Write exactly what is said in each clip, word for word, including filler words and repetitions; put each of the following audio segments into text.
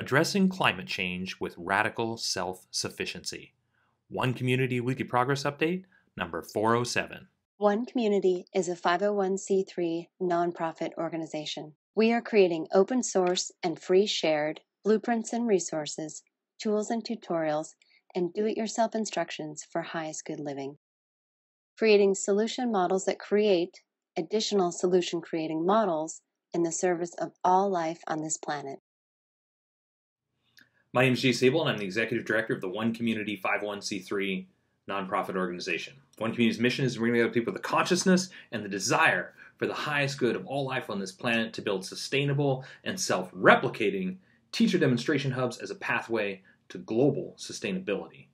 Addressing Climate Change with Radical Self-Sufficiency. One Community Weekly Progress Update, number four oh seven. One Community is a five oh one c three nonprofit organization. We are creating open source and free shared blueprints and resources, tools and tutorials, and do-it-yourself instructions for highest good living. Creating solution models that create additional solution-creating models in the service of all life on this planet. My name is Jay Sabel, and I'm the Executive Director of the One Community five oh one c three nonprofit organization. One Community's mission is to bring together people with the consciousness and the desire for the highest good of all life on this planet to build sustainable and self-replicating teacher demonstration hubs as a pathway to global sustainability.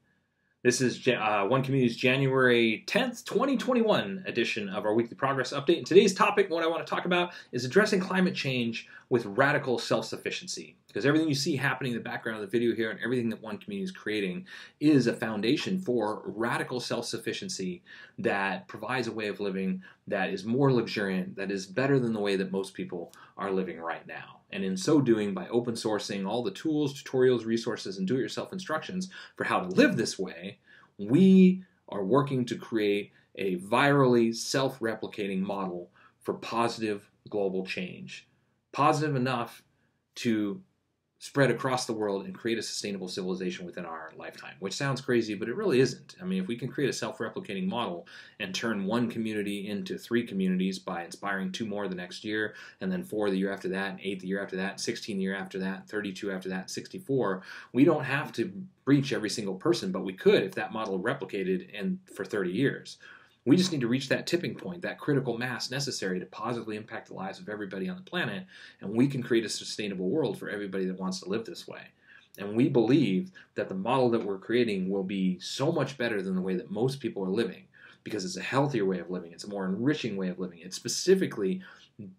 This is uh, One Community's January tenth, twenty twenty-one edition of our Weekly Progress Update. And today's topic, what I want to talk about, is addressing climate change with radical self-sufficiency. Because everything you see happening in the background of the video here and everything that One Community is creating is a foundation for radical self-sufficiency that provides a way of living that is more luxuriant, that is better than the way that most people are living right now. And in so doing, by open sourcing all the tools, tutorials, resources, and do-it-yourself instructions for how to live this way, we are working to create a virally self-replicating model for positive global change. Positive enough to spread across the world and create a sustainable civilization within our lifetime, which sounds crazy, but it really isn't. I mean, if we can create a self-replicating model and turn one community into three communities by inspiring two more the next year, and then four the year after that, and eight the year after that, sixteen the year after that, thirty-two after that, sixty-four, we don't have to reach every single person, but we could if that model replicated and for thirty years. We just need to reach that tipping point, that critical mass necessary to positively impact the lives of everybody on the planet, and we can create a sustainable world for everybody that wants to live this way. And we believe that the model that we're creating will be so much better than the way that most people are living, because it's a healthier way of living, it's a more enriching way of living, it specifically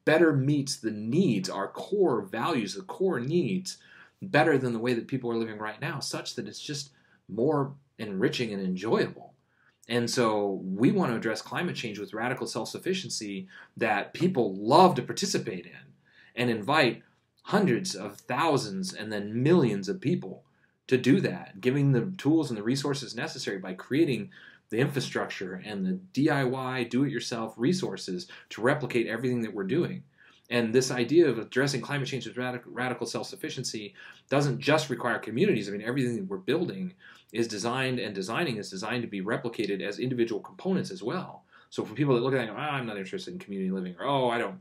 better meets the needs, our core values, the core needs, better than the way that people are living right now, such that it's just more enriching and enjoyable. And so we want to address climate change with radical self-sufficiency that people love to participate in and invite hundreds of thousands and then millions of people to do that, giving them the tools and the resources necessary by creating the infrastructure and the D I Y, do-it-yourself resources to replicate everything that we're doing. And this idea of addressing climate change with radical self-sufficiency doesn't just require communities. I mean, everything that we're building is designed and designing is designed to be replicated as individual components as well. So for people that look at it and go, oh, I'm not interested in community living, or oh, I don't,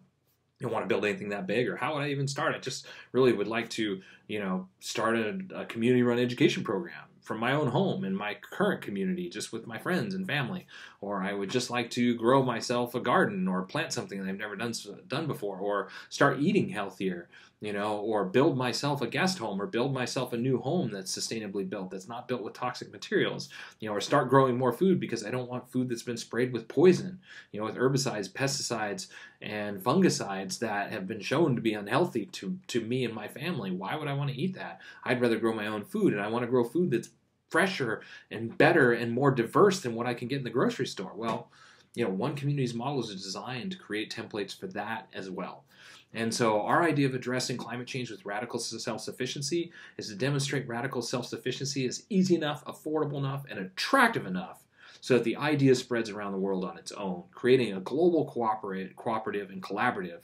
don't want to build anything that big, or how would I even start? I just really would like to, you know, start a, a community-run education program from my own home in my current community, just with my friends and family, or I would just like to grow myself a garden or plant something that I've never done done before, or start eating healthier, you know, or build myself a guest home or build myself a new home that's sustainably built, that's not built with toxic materials, you know, or start growing more food because I don't want food that's been sprayed with poison, you know, with herbicides, pesticides, and fungicides that have been shown to be unhealthy to, to me and my family. Why would I want to eat that? I'd rather grow my own food, and I want to grow food that's fresher and better and more diverse than what I can get in the grocery store. Well, you know, One Community's models are designed to create templates for that as well. And so our idea of addressing climate change with radical self-sufficiency is to demonstrate radical self-sufficiency is easy enough, affordable enough, and attractive enough so that the idea spreads around the world on its own, creating a global cooperative and collaborative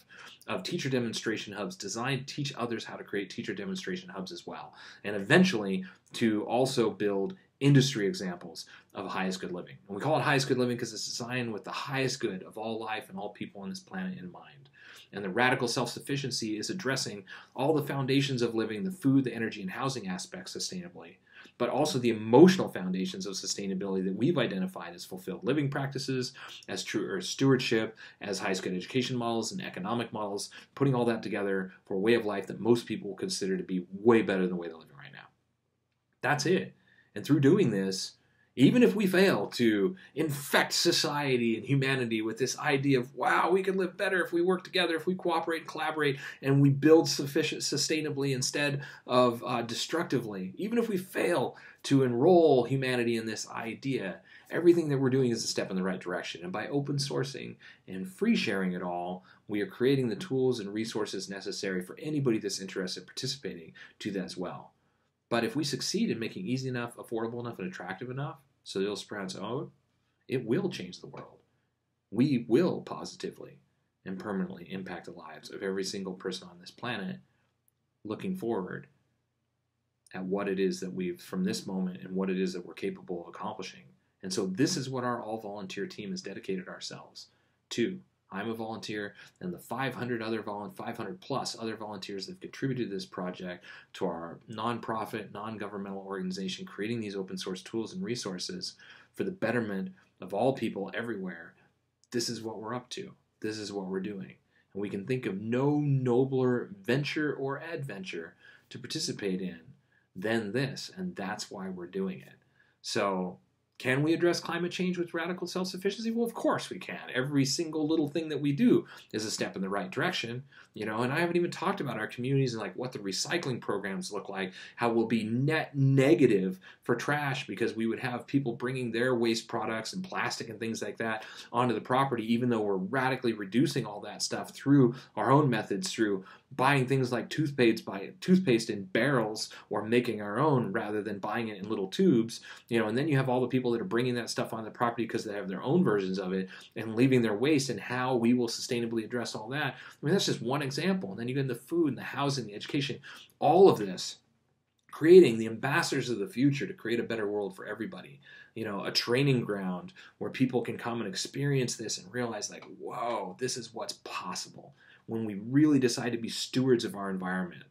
of teacher demonstration hubs designed to teach others how to create teacher demonstration hubs as well, and eventually to also build industry examples of highest good living. And we call it highest good living because it's designed with the highest good of all life and all people on this planet in mind. And the radical self-sufficiency is addressing all the foundations of living, the food, the energy, and housing aspects sustainably, but also the emotional foundations of sustainability that we've identified as fulfilled living practices, as true earth stewardship, as highest good education models and economic models, putting all that together for a way of life that most people consider to be way better than the way they're living right now. That's it. And through doing this, even if we fail to infect society and humanity with this idea of, wow, we can live better if we work together, if we cooperate and collaborate, and we build sufficient sustainably instead of uh, destructively, even if we fail to enroll humanity in this idea, everything that we're doing is a step in the right direction. And by open sourcing and free sharing it all, we are creating the tools and resources necessary for anybody that's interested in participating to that as well. But if we succeed in making easy enough, affordable enough, and attractive enough, so it'll spread on its own, it will change the world. We will positively and permanently impact the lives of every single person on this planet looking forward at what it is that we've, from this moment, and what it is that we're capable of accomplishing. And so this is what our all-volunteer team has dedicated ourselves to. I'm a volunteer, and the five hundred other volu- five hundred plus other volunteers that have contributed to this project, to our nonprofit, non-governmental organization, creating these open source tools and resources for the betterment of all people everywhere. This is what we're up to. This is what we're doing. And we can think of no nobler venture or adventure to participate in than this, and that's why we're doing it. So can we address climate change with radical self-sufficiency? Well, of course we can. Every single little thing that we do is a step in the right direction, you know, and I haven't even talked about our communities and like what the recycling programs look like, how we'll be net negative for trash because we would have people bringing their waste products and plastic and things like that onto the property, even though we're radically reducing all that stuff through our own methods, through buying things like toothpaste by toothpaste in barrels or making our own rather than buying it in little tubes, you know, and then you have all the people that are bringing that stuff on the property because they have their own versions of it and leaving their waste, and how we will sustainably address all that. I mean, that's just one example. And then you get the food and the housing, the education, all of this, creating the ambassadors of the future to create a better world for everybody. You know, a training ground where people can come and experience this and realize like, whoa, this is what's possible when we really decide to be stewards of our environment,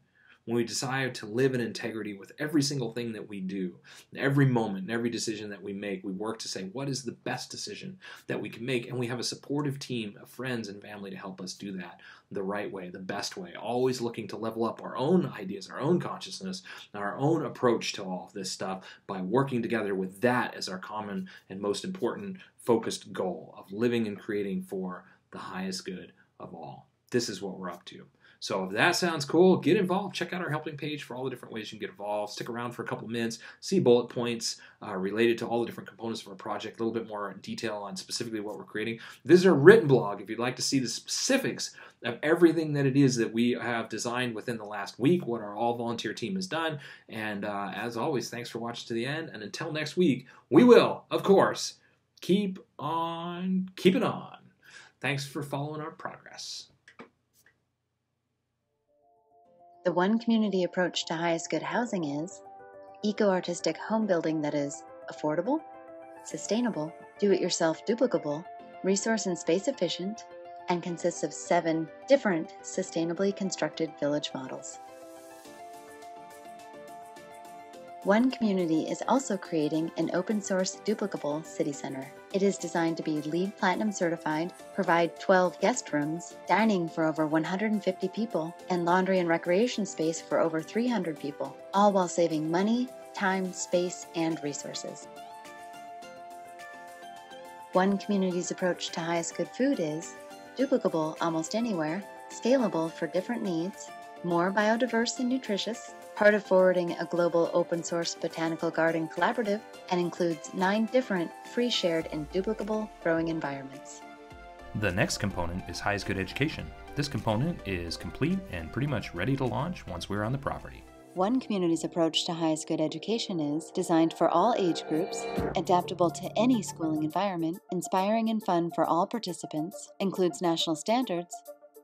when we decide to live in integrity with every single thing that we do, every moment and every decision that we make. We work to say, what is the best decision that we can make? And we have a supportive team of friends and family to help us do that the right way, the best way, always looking to level up our own ideas, our own consciousness, and our own approach to all of this stuff by working together with that as our common and most important focused goal of living and creating for the highest good of all. This is what we're up to. So if that sounds cool, get involved. Check out our helping page for all the different ways you can get involved. Stick around for a couple minutes, see bullet points uh, related to all the different components of our project, a little bit more detail on specifically what we're creating. This is our written blog if you'd like to see the specifics of everything that it is that we have designed within the last week, what our all-volunteer team has done. And uh, as always, thanks for watching to the end. And until next week, we will, of course, keep on keeping on. Thanks for following our progress. The One Community approach to highest good housing is eco-artistic home building that is affordable, sustainable, do-it-yourself duplicable, resource and space efficient, and consists of seven different sustainably constructed village models. One Community is also creating an open-source duplicable city center. It is designed to be LEED Platinum certified, provide twelve guest rooms, dining for over one hundred fifty people, and laundry and recreation space for over three hundred people, all while saving money, time, space, and resources. One Community's approach to highest good food is duplicable almost anywhere, scalable for different needs, more biodiverse and nutritious, part of forwarding a global open source botanical garden collaborative, and includes nine different free, shared, and duplicable growing environments. The next component is highest good education. This component is complete and pretty much ready to launch once we're on the property. One Community's approach to highest good education is designed for all age groups, adaptable to any schooling environment, inspiring and fun for all participants, includes national standards,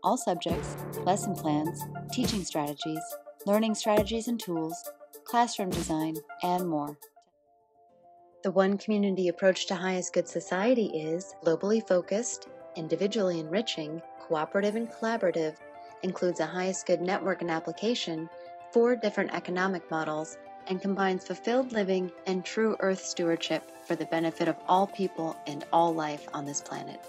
all subjects, lesson plans, teaching strategies, learning strategies and tools, classroom design, and more. The One Community approach to highest good society is globally focused, individually enriching, cooperative and collaborative, includes a highest good network and application, four different economic models, and combines fulfilled living and true earth stewardship for the benefit of all people and all life on this planet.